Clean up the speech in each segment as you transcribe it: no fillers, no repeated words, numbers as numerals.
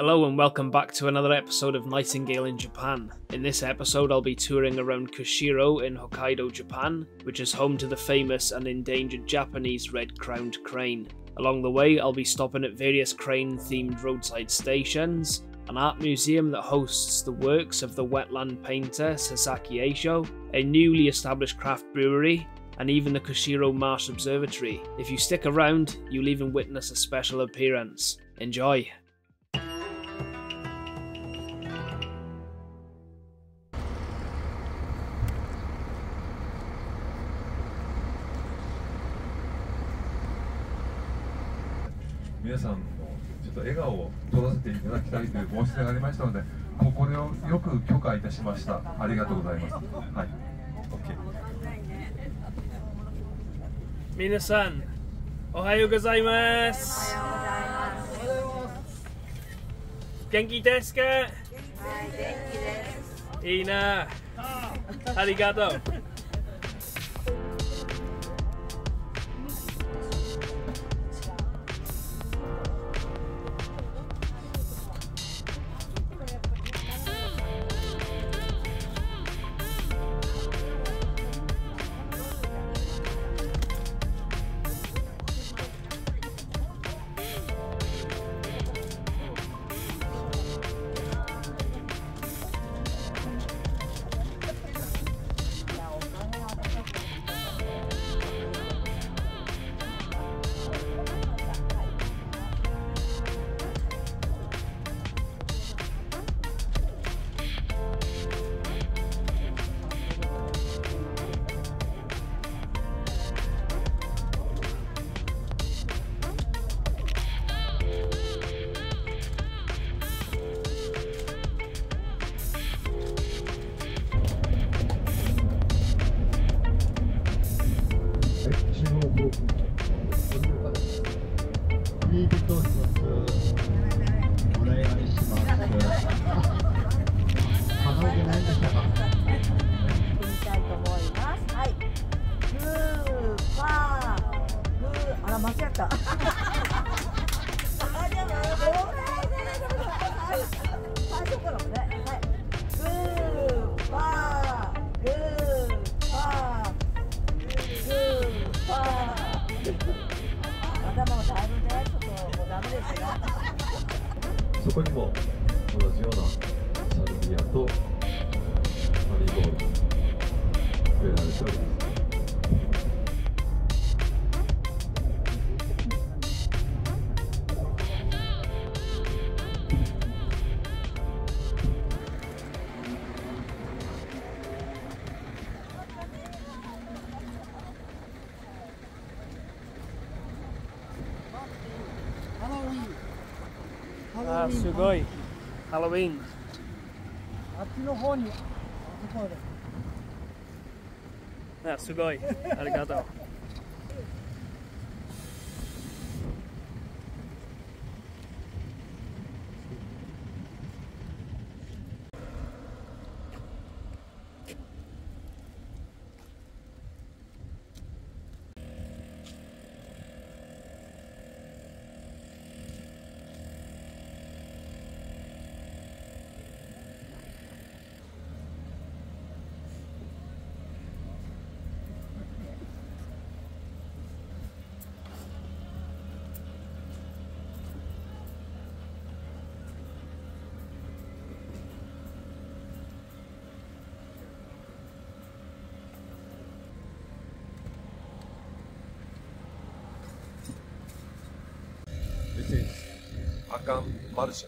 Hello and welcome back to another episode of Nightingale in Japan. In this episode I'll be touring around Kushiro in Hokkaido, Japan, which is home to the famous and endangered Japanese red-crowned crane. Along the way I'll be stopping at various crane-themed roadside stations, an art museum that hosts the works of the wetland painter Sasaki Eisho, a newly established craft brewery, and even the Kushiro Marsh Observatory. If you stick around, you'll even witness a special appearance. Enjoy! Minasan, ohayou gozaimasu. Genki desu ka? Genki desu. Ii na. Arigatou. Ah, sugoi. Halloween. Ah, sugoi. Arigatou. This is Akan Marisha,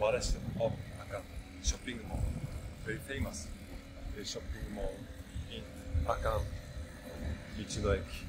Marisha of Akan Shopping Mall, very famous shopping mall in Akan, Michi no Eki.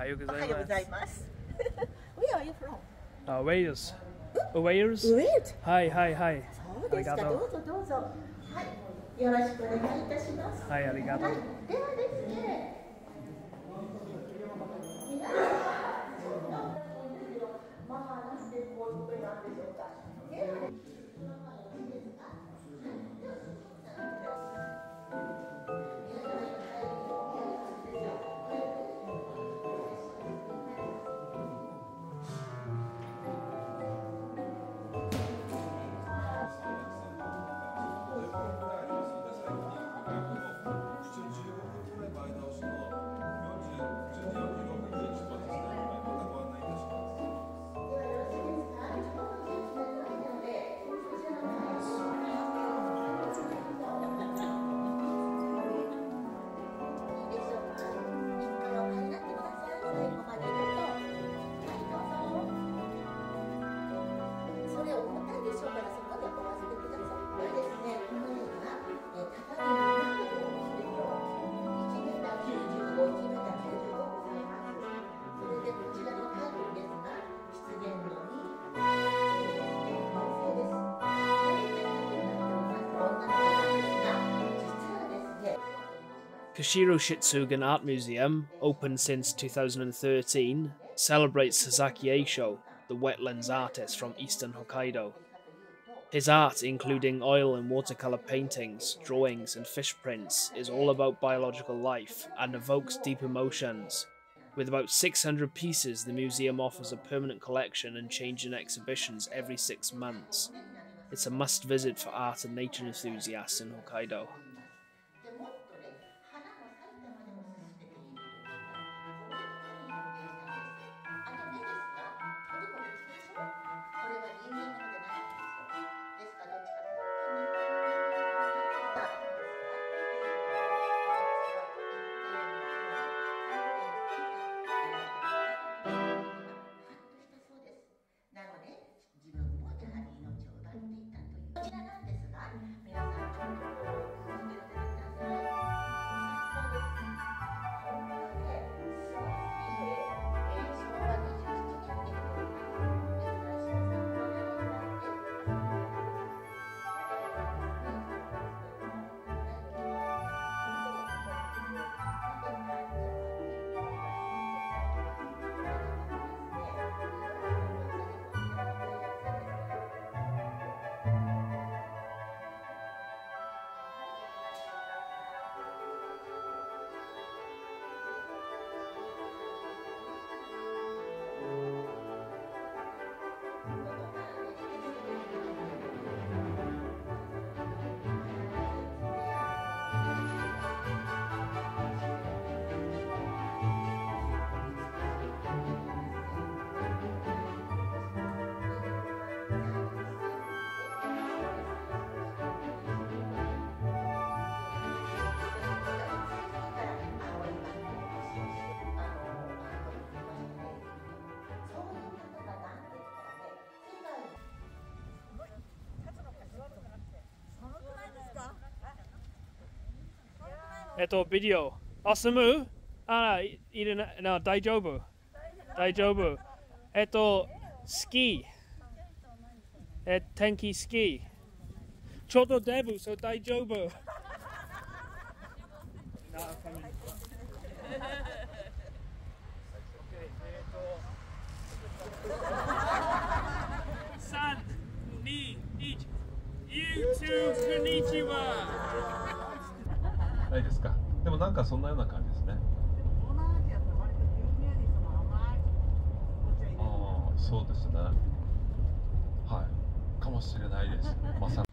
Ohayou gozaimasu. Where are you from? Wales. Wales? Wales? Hi, hi, hi. Arigato. Hi, arigato. Shiro Shitsugen Art Museum, open since 2013, celebrates Sasaki Eisho, the wetlands artist from eastern Hokkaido. His art, including oil and watercolour paintings, drawings and fish prints, is all about biological life and evokes deep emotions. With about 600 pieces, the museum offers a permanent collection and changing exhibitions every 6 months. It's a must-visit for art and nature enthusiasts in Hokkaido. Video. Asumu? No, Daijobu. Daijobu. Ski. Tenki ski. Choto debu, so Daijobu. San, ni, ichi. You too, konnichiwa. ないですか。でもなんかそんなような感じですね。ああ、そうですね。はい、かもしれないです。まさに。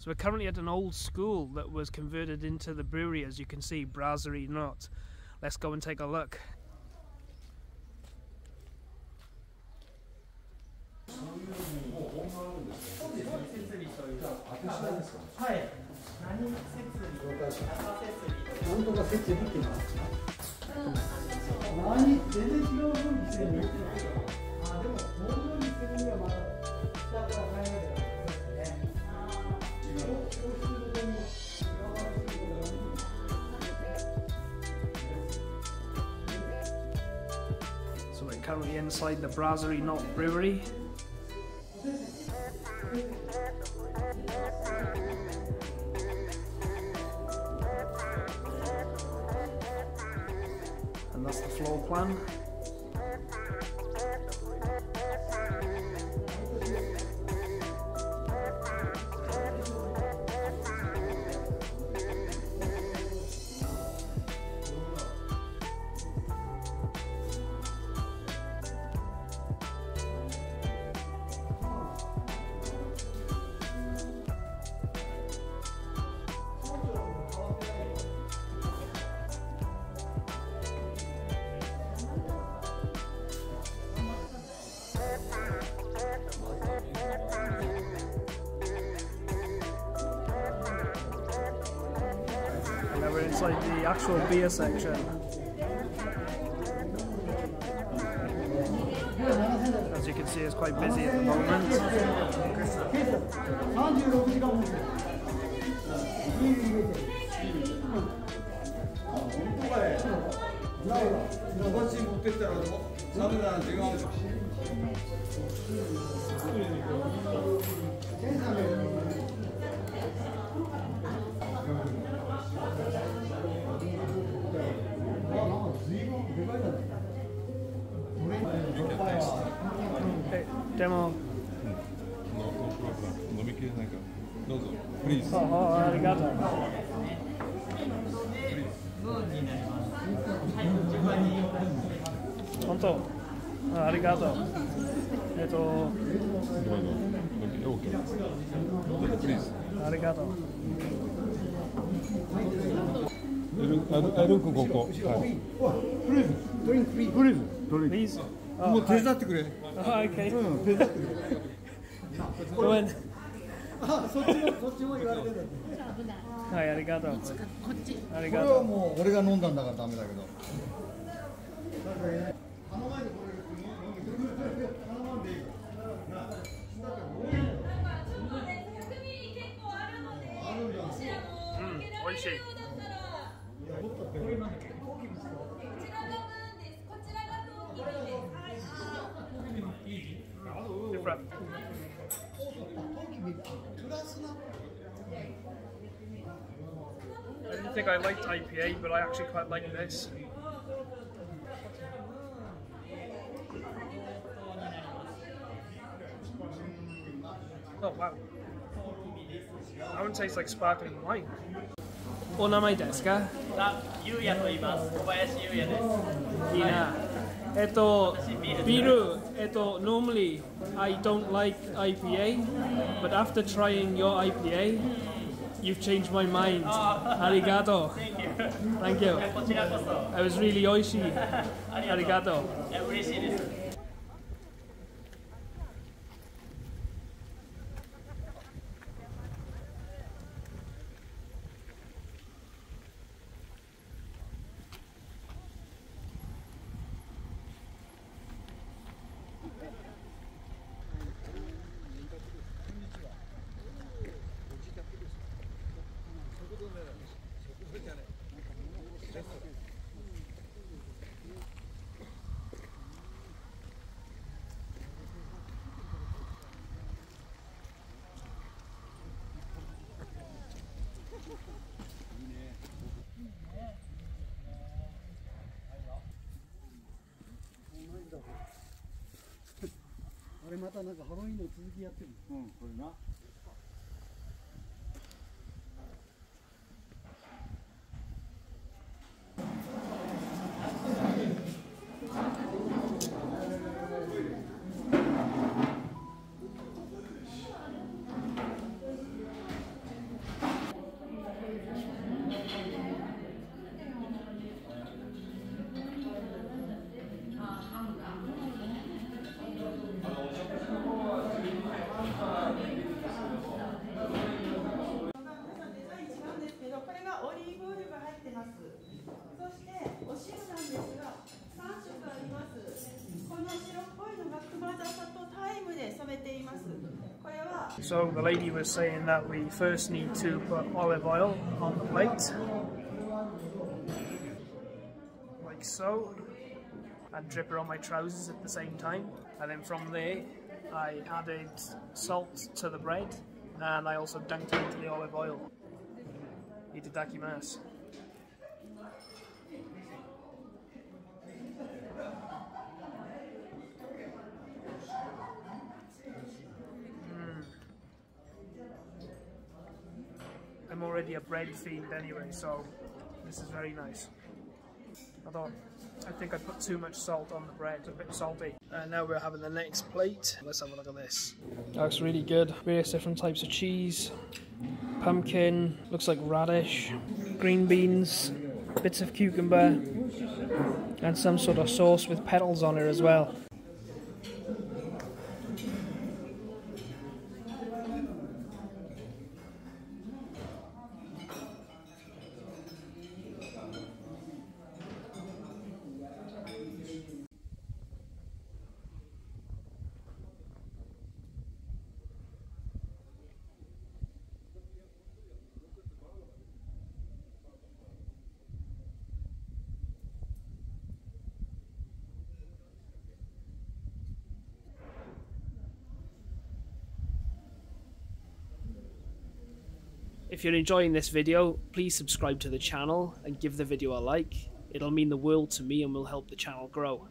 So we're currently at an old school that was converted into the brewery, as you can see, Brasserie Knot. Let's go and take a look. directly inside the Brasserie Knot brewery. And that's the floor plan. Now we're inside the actual beer section. As you can see, it's quite busy at the moment. Hey, demo. No problem. Please. Oh, arigato. Honto. Arigato. Okay. Please. Arigato. Please. Oh, okay. Go in. Hi, arigato. Arigato. Different. I didn't think I liked IPA, but I actually quite like this. Oh wow. That one tastes like sparkling wine. Onamai desu ka? Yuya to iimasu. Kobayashi Yuya desu. Ina. Biru, normally I don't like IPA, but after trying your IPA, you've changed my mind. Arigato. Thank you. Thank you. It was really oishii. Arigato. So the lady was saying that we first need to put olive oil on the plate, like so, and drip her on my trousers at the same time. And then from there, I added salt to the bread, and I also dunked it into the olive oil. Itadakimasu. I'm already a bread fiend anyway, so this is very nice. Although, I think I put too much salt on the bread, a bit salty. And now we're having the next plate. Let's have a look at this. That looks really good. Various different types of cheese, pumpkin, looks like radish, green beans, bits of cucumber, and some sort of sauce with petals on it as well. If you're enjoying this video, please subscribe to the channel and give the video a like. It'll mean the world to me and will help the channel grow.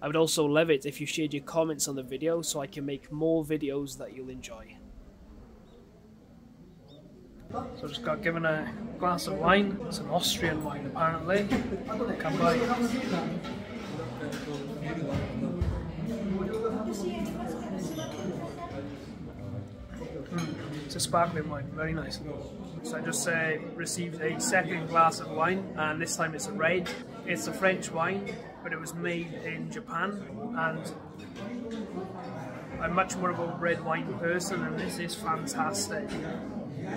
I would also love it if you shared your comments on the video so I can make more videos that you'll enjoy. So I just got given a glass of wine. It's an Austrian wine apparently. Come by. It's a sparkling wine, very nice. So I just received a second glass of wine, and this time it's a red. It's a French wine, but it was made in Japan, and I'm much more of a red wine person, and this is fantastic.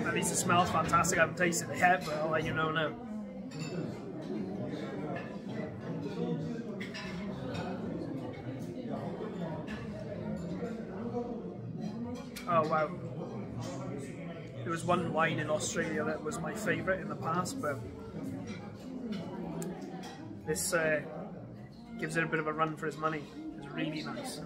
At least it smells fantastic. I haven't tasted it yet, but I'll let you know now. Oh wow. There was one wine in Australia that was my favourite in the past, but this gives it a bit of a run for its money. It's really nice.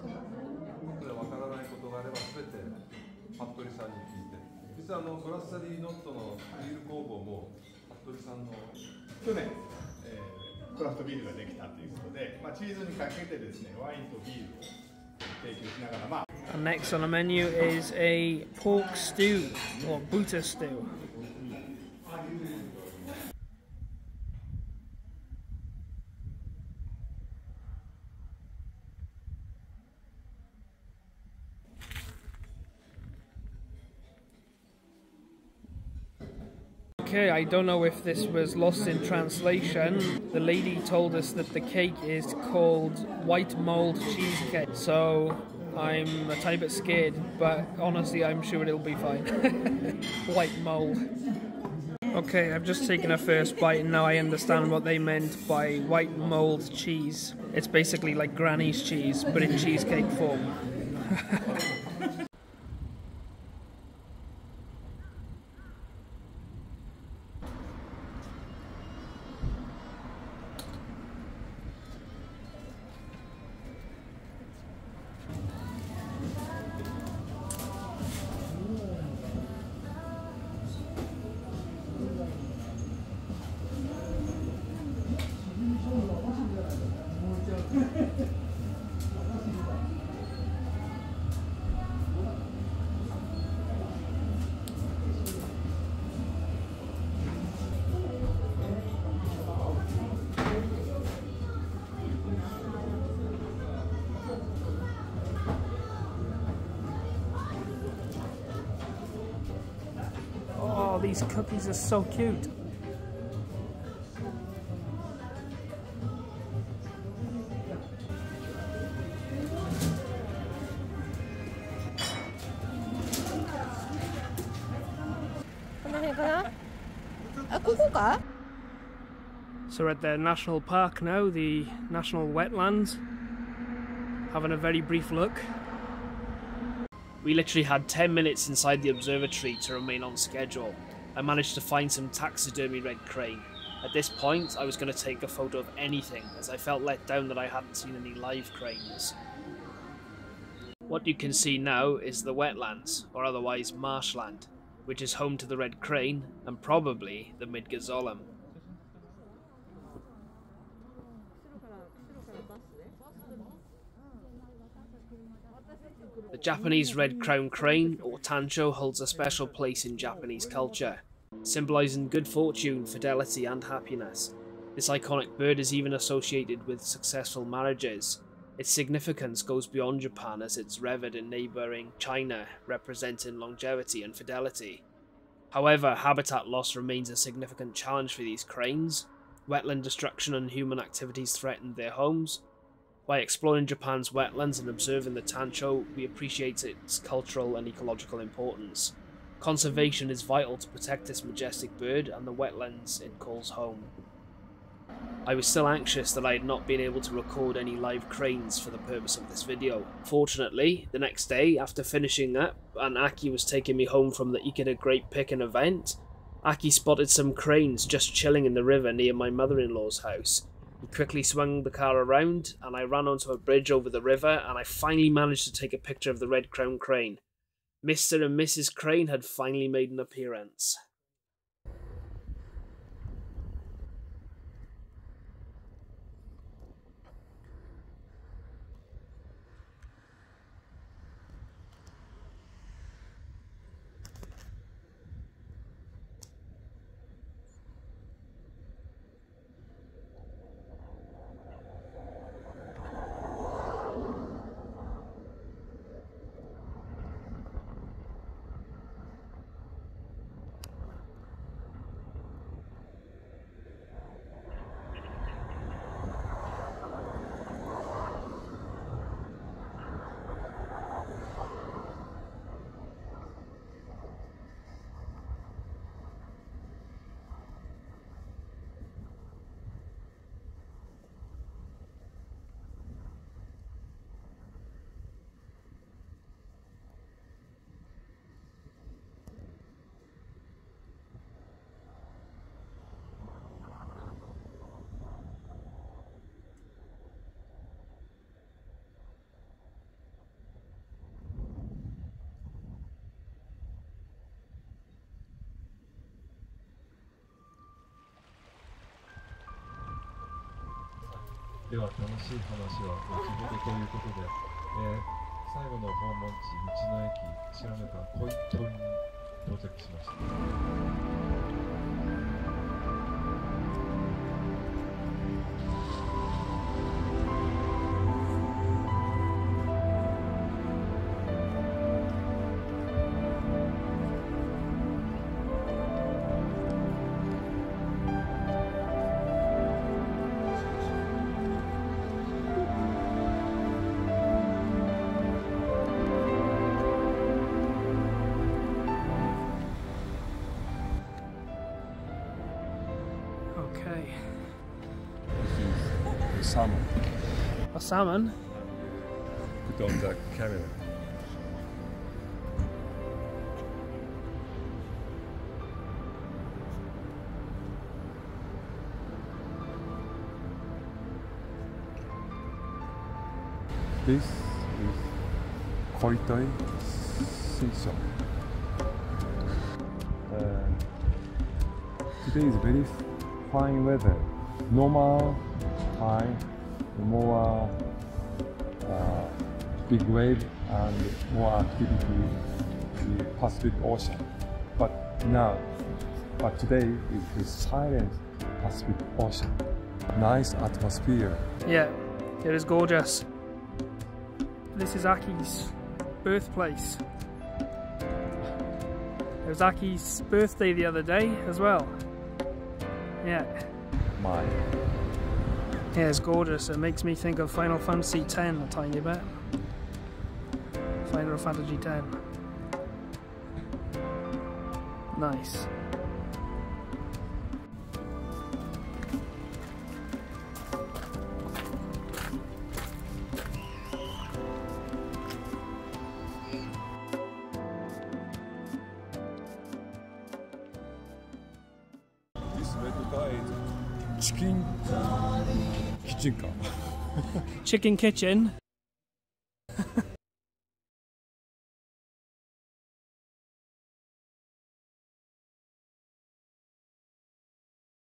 And next on the menu is a pork stew, or buta stew. Okay, I don't know if this was lost in translation. The lady told us that the cake is called white mold cheesecake, so I'm a tiny bit scared, but honestly I'm sure it'll be fine. White mold. Okay, I've just taken a first bite and now I understand what they meant by white mold cheese. It's basically like granny's cheese, but in cheesecake form. These cookies are so cute. So we're at the national park now, the national wetlands. Having a very brief look. We literally had 10 minutes inside the observatory to remain on schedule. I managed to find some taxidermy red crane. At this point, I was going to take a photo of anything, as I felt let down that I hadn't seen any live cranes. What you can see now is the wetlands, or otherwise marshland, which is home to the red crane, and probably the Midgazolum. The Japanese red-crowned crane, or Tancho, holds a special place in Japanese culture, symbolising good fortune, fidelity and happiness. This iconic bird is even associated with successful marriages. Its significance goes beyond Japan, as it's revered in neighbouring China, representing longevity and fidelity. However, habitat loss remains a significant challenge for these cranes. Wetland destruction and human activities threaten their homes. By exploring Japan's wetlands and observing the Tancho, we appreciate its cultural and ecological importance. Conservation is vital to protect this majestic bird and the wetlands it calls home. I was still anxious that I had not been able to record any live cranes for the purpose of this video. Fortunately, the next day, after finishing up and Aki was taking me home from the Ikeda Grape Picking event, Aki spotted some cranes just chilling in the river near my mother-in-law's house. We quickly swung the car around and I ran onto a bridge over the river, and I finally managed to take a picture of the red-crowned crane. Mr. and Mrs. Crane had finally made an appearance. Salmon. A salmon? Put on the camera. This is Koi Toi seashell. Today is very fine weather. Normal high, more big wave and more activity in the Pacific Ocean. But today it is silent Pacific Ocean. Nice atmosphere. Yeah, it is gorgeous. This is Aki's birthplace. It was Aki's birthday the other day as well. Yeah. Yeah, it's gorgeous. It makes me think of Final Fantasy X a tiny bit. Final Fantasy X. Nice. This red dye Chicken kitchen car. Chicken kitchen.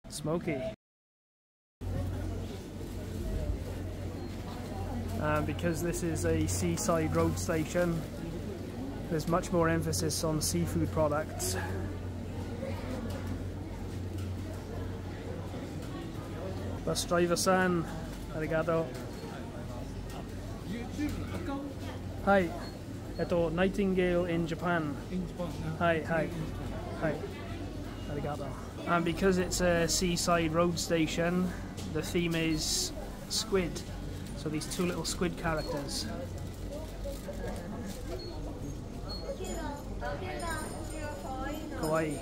Smoky. Because this is a seaside road station, there's much more emphasis on seafood products. Bus driver-san, arigato. Hi. Nightingale in Japan. Hi, hi. Hi. Arigato. And because it's a seaside road station, the theme is squid. So these two little squid characters. Kawaii.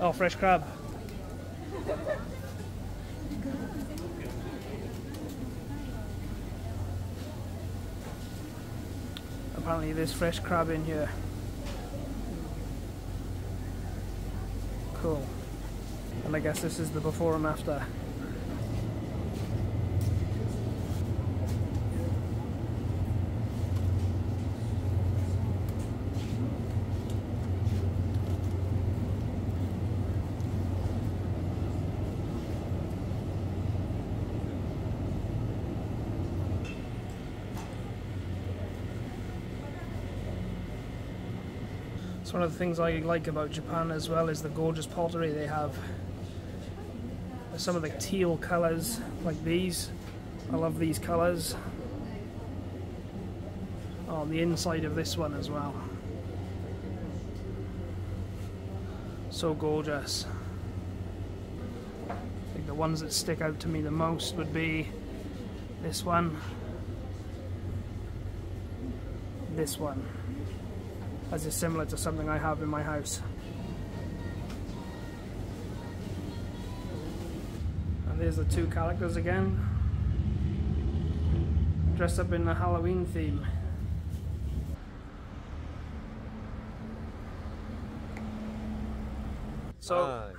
Oh, fresh crab. Apparently there's fresh crab in here. Cool. And I guess this is the before and after. One of the things I like about Japan as well is the gorgeous pottery they have. Some of the teal colours, like these. I love these colours. Oh, the inside of this one as well. So gorgeous. I think the ones that stick out to me the most would be this one. This one. As is similar to something I have in my house. And there's the two characters again, dressed up in the Halloween theme. So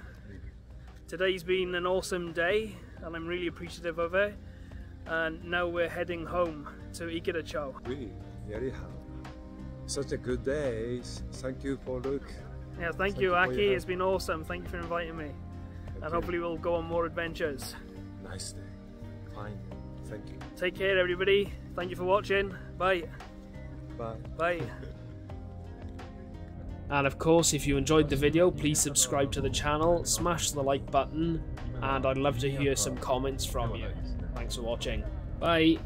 today's been an awesome day and I'm really appreciative of it, and now we're heading home to Ikeda-cho. Really, very happy. Such a good day. Thank you for look. Yeah, thank you Aki. It's been awesome. Thank you for inviting me. Okay. And hopefully we'll go on more adventures. Nice day. Fine. Thank you. Take care everybody. Thank you for watching. Bye. Bye. Bye. And of course, if you enjoyed the video, please subscribe to the channel, smash the like button, and I'd love to hear some comments from you. Thanks for watching. Bye.